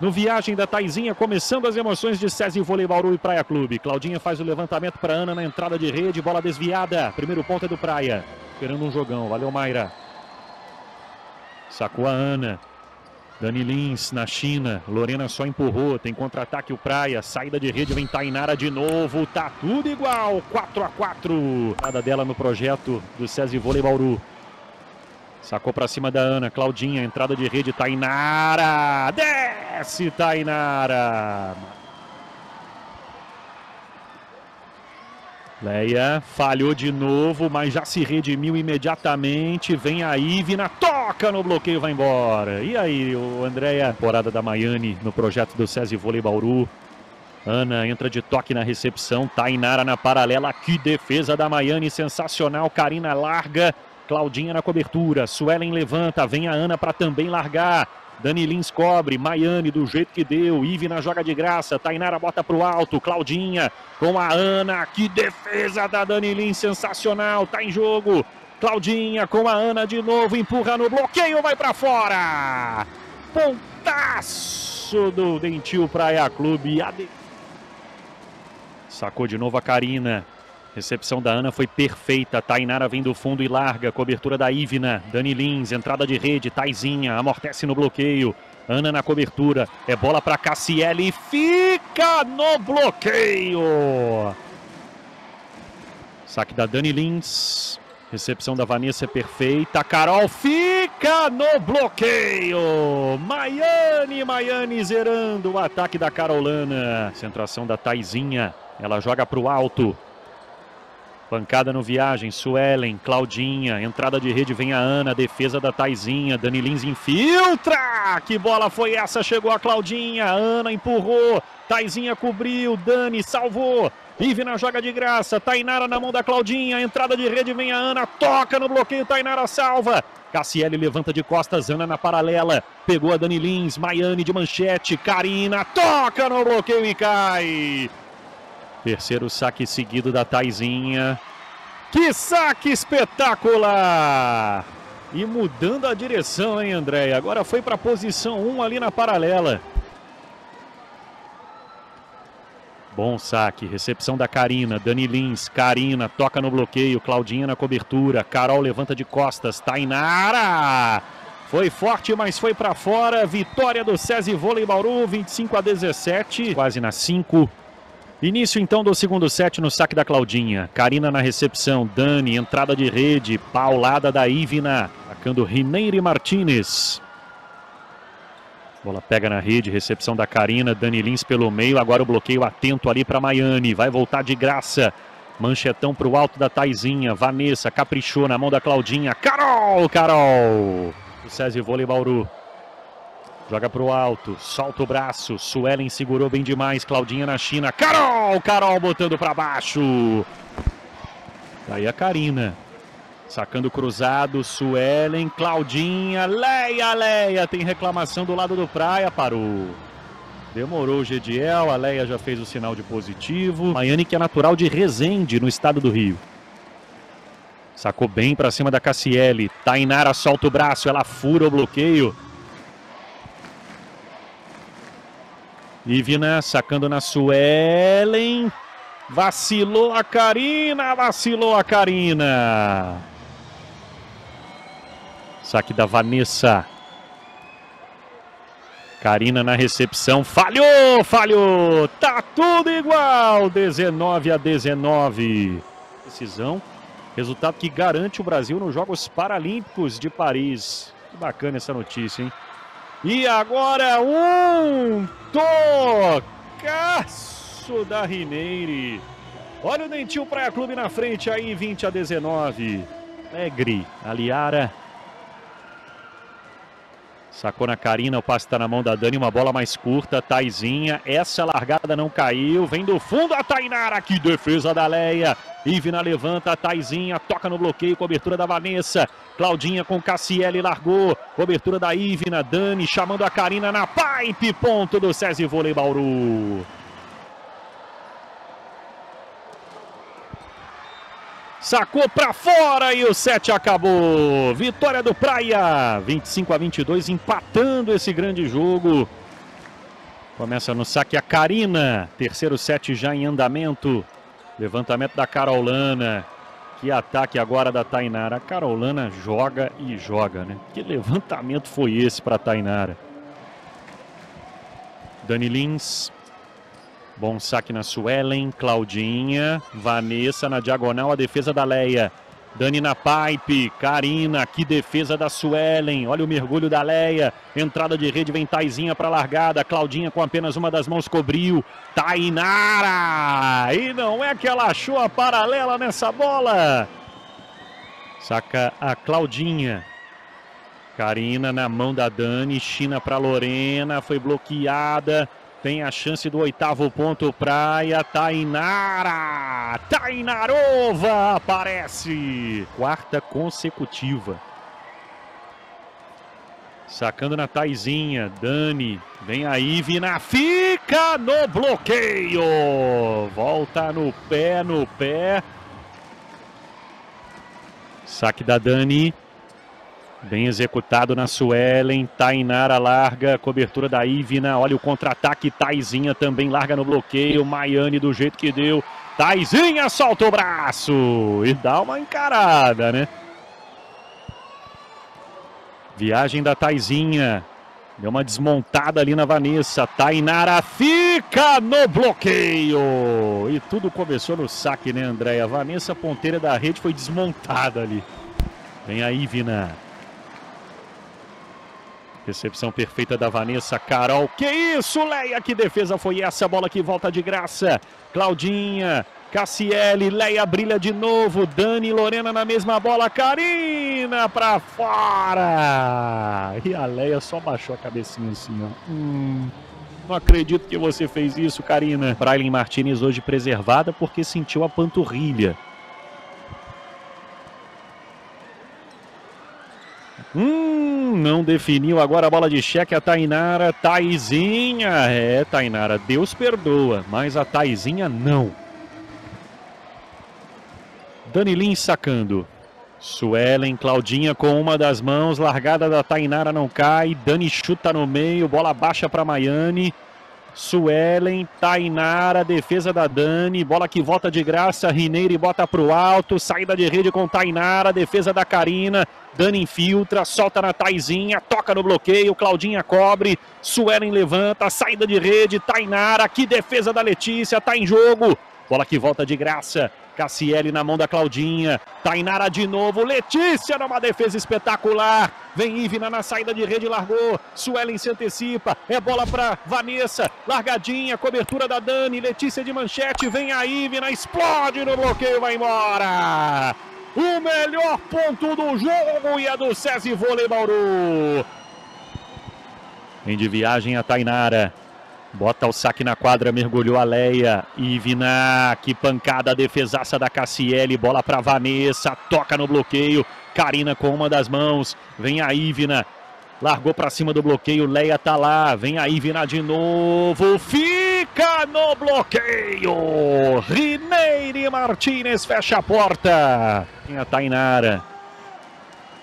No Viagem da Taizinha, começando as emoções de Sesi Vôlei Bauru e Praia Clube. Claudinha faz o levantamento para Ana na entrada de rede, bola desviada. Primeiro ponto é do Praia, esperando um jogão. Valeu, Mayra. Sacou a Ana. Dani Lins na China, Lorena só empurrou, tem contra-ataque o Praia, saída de rede, vem Tainara de novo, tá tudo igual, 4 a 4. Nada dela no projeto do Sesi Vôlei Bauru. Sacou pra cima da Ana, Claudinha, entrada de rede, Tainara, desce Tainara. Leia falhou de novo, mas já se redimiu imediatamente, vem a Ivina, toca no bloqueio, vai embora. E aí, o Andréia, temporada da Maiane no projeto do Sesi Vôlei Bauru. Ana entra de toque na recepção, Tainara na paralela, que defesa da Maiane, sensacional. Karina larga, Claudinha na cobertura, Suelen levanta, vem a Ana para também largar. Dani Lins cobre, Maiane do jeito que deu, Ivina joga de graça, Tainara bota pro alto, Claudinha com a Ana, que defesa da Dani Lins, sensacional, tá em jogo. Claudinha com a Ana de novo, empurra no bloqueio, vai para fora. Pontaço do Dentil Praia Clube. Sacou de novo a Karina. Recepção da Ana foi perfeita, Tainara vem do fundo e larga, cobertura da Ivina, Dani Lins, entrada de rede, Taizinha, amortece no bloqueio, Ana na cobertura, é bola para Cassiele e fica no bloqueio! Saque da Dani Lins, recepção da Vanessa é perfeita, Carol fica no bloqueio! Maiane zerando o ataque da Carolana, centração da Taizinha, ela joga para o alto. Pancada no Viagem, Suelen, Claudinha, entrada de rede vem a Ana, defesa da Taizinha, Dani Lins infiltra, que bola foi essa, chegou a Claudinha, Ana empurrou, Taizinha cobriu, Dani salvou, Ivina joga de graça, Tainara na mão da Claudinha, entrada de rede vem a Ana, toca no bloqueio, Tainara salva, Cassiele levanta de costas, Ana na paralela, pegou a Dani Lins, Maiane de manchete, Karina toca no bloqueio e cai. Terceiro saque seguido da Taizinha. Que saque espetacular! E mudando a direção, hein, Andréia? Agora foi para a posição 1 ali na paralela. Bom saque, recepção da Karina, Dani Lins, Karina toca no bloqueio, Claudinha na cobertura, Carol levanta de costas, Tainara! Foi forte, mas foi para fora, vitória do Sesi Vôlei Bauru, 25 a 17, quase na 5. Início então do segundo set no saque da Claudinha, Karina na recepção, Dani, entrada de rede, paulada da Ivina, atacando Rineiry Martinez. Bola pega na rede, recepção da Karina, Dani Lins pelo meio, agora o bloqueio atento ali para Maiane, vai voltar de graça. Manchetão para o alto da Taizinha, Vanessa caprichou na mão da Claudinha, Carol! O Sesi Vôlei Bauru. Joga para o alto, solta o braço, Suelen segurou bem demais, Claudinha na China, Carol botando para baixo. Daí a Karina, sacando cruzado, Suelen, Claudinha, Leia, tem reclamação do lado do Praia, parou. Demorou o Gediel, a Leia já fez o sinal de positivo, Maiane que é natural de Resende, no estado do Rio. Sacou bem para cima da Cassiele, Tainara solta o braço, ela fura o bloqueio. Ivina sacando na Suelen, vacilou a Karina. Saque da Vanessa. Karina na recepção, falhou, tá tudo igual, 19 a 19. Decisão, resultado que garante o Brasil nos Jogos Paralímpicos de Paris. Que bacana essa notícia, hein? E agora um tocaço da Rineiry. Olha o Dentil Praia Clube na frente aí, 20 a 19. Alegre, Aliara. Sacou na Karina, o passe está na mão da Dani, uma bola mais curta, Taizinha. Essa largada não caiu, vem do fundo a Tainara, que defesa da Leia. Ivina levanta, Taizinha toca no bloqueio, cobertura da Vanessa. Claudinha com Cassiele largou, cobertura da Ivina, Dani chamando a Karina na pipe, ponto do Sesi Vôlei Bauru. Sacou pra fora e o set acabou. Vitória do Praia, 25 a 22, empatando esse grande jogo. Começa no saque a Karina. Terceiro set já em andamento. Levantamento da Carolana. Que ataque agora da Tainara. A Carolana joga e joga, né? Que levantamento foi esse para a Tainara? Dani Lins. Bom saque na Suelen. Claudinha. Vanessa na diagonal. A defesa da Leia. Dani na pipe, Karina, que defesa da Suelen, olha o mergulho da Leia, entrada de rede, vem Taizinha para a largada, Claudinha com apenas uma das mãos cobriu, Tainara, e não é que ela achou a paralela nessa bola, saca a Claudinha, Karina na mão da Dani, China para Lorena, foi bloqueada, tem a chance do oitavo ponto Praia, Tainara, Tainarova aparece, quarta consecutiva. Sacando na Taizinha, Dani, vem a Ivina, fica no bloqueio, volta no pé, saque da Dani. Bem executado na Suelen, Tainara larga, cobertura da Ivina, olha o contra-ataque, Taizinha também larga no bloqueio, Maiane do jeito que deu, Taizinha solta o braço e dá uma encarada, né? Viagem da Taizinha, deu uma desmontada ali na Vanessa, Tainara fica no bloqueio e tudo começou no saque, né, Andréia? Vanessa, ponteira da rede, foi desmontada ali. Vem a Ivina. Recepção perfeita da Vanessa, Carol, que isso, Leia, que defesa foi essa, bola que volta de graça, Claudinha, Cassiele, Leia brilha de novo, Dani e Lorena na mesma bola, Karina pra fora, e a Leia só baixou a cabecinha assim, ó, não acredito que você fez isso, Karina. Rineiry Martinez hoje preservada porque sentiu a panturrilha. Não definiu, agora a bola de cheque, a Tainara, Taizinha, é Tainara, Deus perdoa, mas a Taizinha não. Dani Lins sacando, Suelen, Claudinha com uma das mãos, largada da Tainara não cai, Dani chuta no meio, bola baixa para Maiane, Suelen, Tainara, defesa da Dani, bola que volta de graça, Rineiry bota para o alto, saída de rede com Tainara, defesa da Karina, Dani infiltra, solta na Taizinha, toca no bloqueio, Claudinha cobre, Suelen levanta, saída de rede, Tainara, que defesa da Letícia, tá em jogo, bola que volta de graça, Cassiele na mão da Claudinha, Tainara de novo, Letícia numa defesa espetacular, vem Ivina na saída de rede, largou, Suelen se antecipa, é bola para Vanessa, largadinha, cobertura da Dani, Letícia de manchete, vem a Ivina, explode no bloqueio, vai embora! O melhor ponto do jogo e a do Sesi Vôlei Bauru. Vem de viagem a Tainara. Bota o saque na quadra, mergulhou a Leia. Ivina, que pancada, defesaça da Cassiele. Bola para Vanessa, toca no bloqueio. Karina com uma das mãos. Vem a Ivina. Largou para cima do bloqueio, Leia tá lá, vem a Ivina de novo, fica no bloqueio, Rineiry Martinez fecha a porta. Tem a Tainara,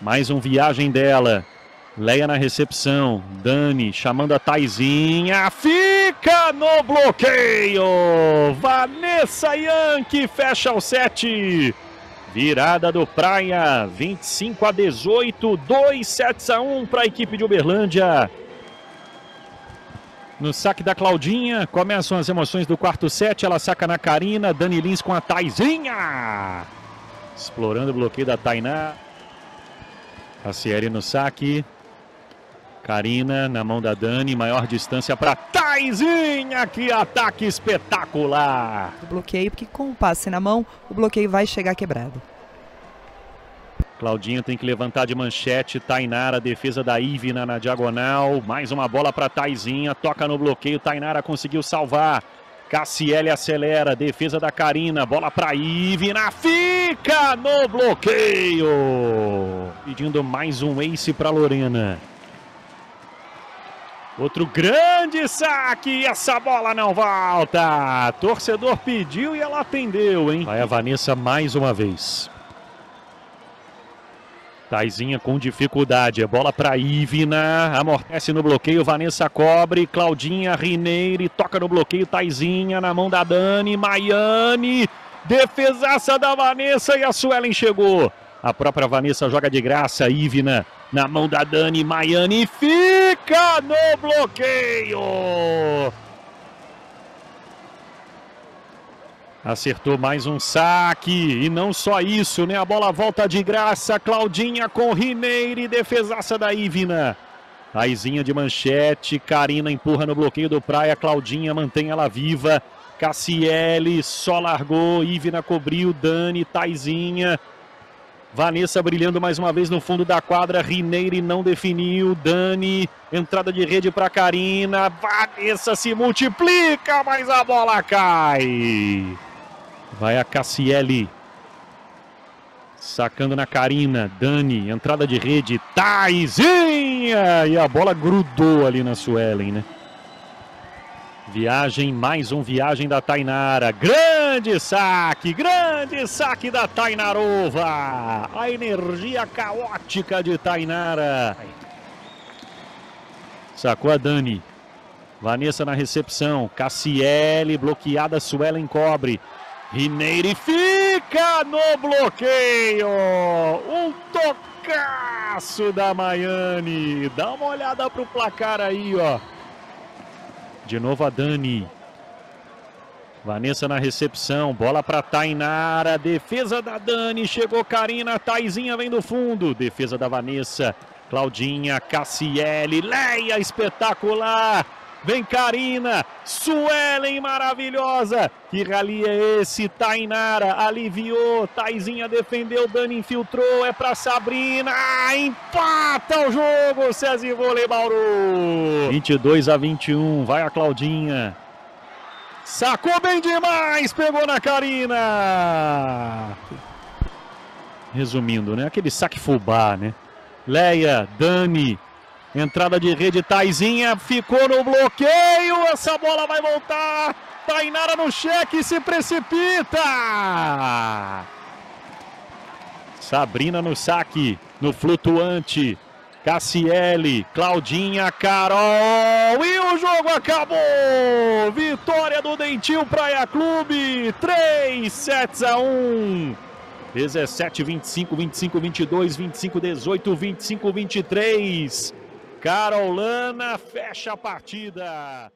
mais um viagem dela, Leia na recepção, Dani chamando a Taizinha, fica no bloqueio, Vanessa Yankee fecha o set. Virada do Praia, 25-18, 2 sets a 1 para a equipe de Uberlândia. No saque da Claudinha, começam as emoções do quarto set, ela saca na Karina, Dani Lins com a Taizinha. Explorando o bloqueio da Tainá. Cassiele no saque. Karina na mão da Dani, maior distância para Taizinha, que ataque espetacular! O bloqueio, porque com o passe na mão, o bloqueio vai chegar quebrado. Claudinha tem que levantar de manchete, Tainara, defesa da Ivina na diagonal, mais uma bola para Taizinha, toca no bloqueio, Tainara conseguiu salvar. Cassiele acelera, defesa da Karina, bola para Ivina, fica no bloqueio! Pedindo mais um ace para Lorena. Outro grande saque, essa bola não volta, torcedor pediu e ela atendeu, hein? Vai a Vanessa mais uma vez. Taizinha com dificuldade, a bola para Ivna, amortece no bloqueio, Vanessa cobre, Claudinha, Rineiry, toca no bloqueio, Taizinha na mão da Dani, Maiane, defesaça da Vanessa e a Suelen chegou. A própria Vanessa joga de graça, Ivna na mão da Dani, Maiane fica no bloqueio. Acertou mais um saque e não só isso, né? A bola volta de graça, Claudinha com Rineiry, defesaça da Ivna. Taizinha de manchete, Karina empurra no bloqueio do Praia, Claudinha mantém ela viva. Cassiele só largou, Ivna cobriu, Dani, Taizinha. Vanessa brilhando mais uma vez no fundo da quadra, Rineiry não definiu, Dani, entrada de rede para Karina, Vanessa se multiplica, mas a bola cai. Vai a Cassiele, sacando na Karina, Dani, entrada de rede, Taizinha, e a bola grudou ali na Suelen, né? Viagem, mais um viagem da Tainara, grande saque da Tainarova, a energia caótica de Tainara. Sacou a Dani, Vanessa na recepção, Cassiele bloqueada, Suelen cobre. Rineiry fica no bloqueio, um tocaço da Maiane, dá uma olhada pro placar aí, ó. De novo a Dani, Vanessa na recepção, bola para Tainara, defesa da Dani, chegou Karina, Taizinha vem do fundo, defesa da Vanessa, Claudinha, Cassiele, Leia espetacular, vem Karina, Suelen maravilhosa, que rally é esse, Tainara aliviou, Taizinha defendeu, Dani infiltrou, é para Sabrina, empata o jogo, Sesi Vôlei Bauru, 22-21, vai a Claudinha, sacou bem demais, pegou na Karina, resumindo, né, aquele saque fubá, né, Leia, Dani, entrada de rede, Taizinha ficou no bloqueio, essa bola vai voltar, Tainara no cheque, se precipita. Sabrina no saque, no flutuante, Cassiele, Claudinha, Carol, e o jogo acabou, vitória do Dentil Praia Clube, 3-1. 17-25, 25-22, 25-18, 25-23. Carolana fecha a partida.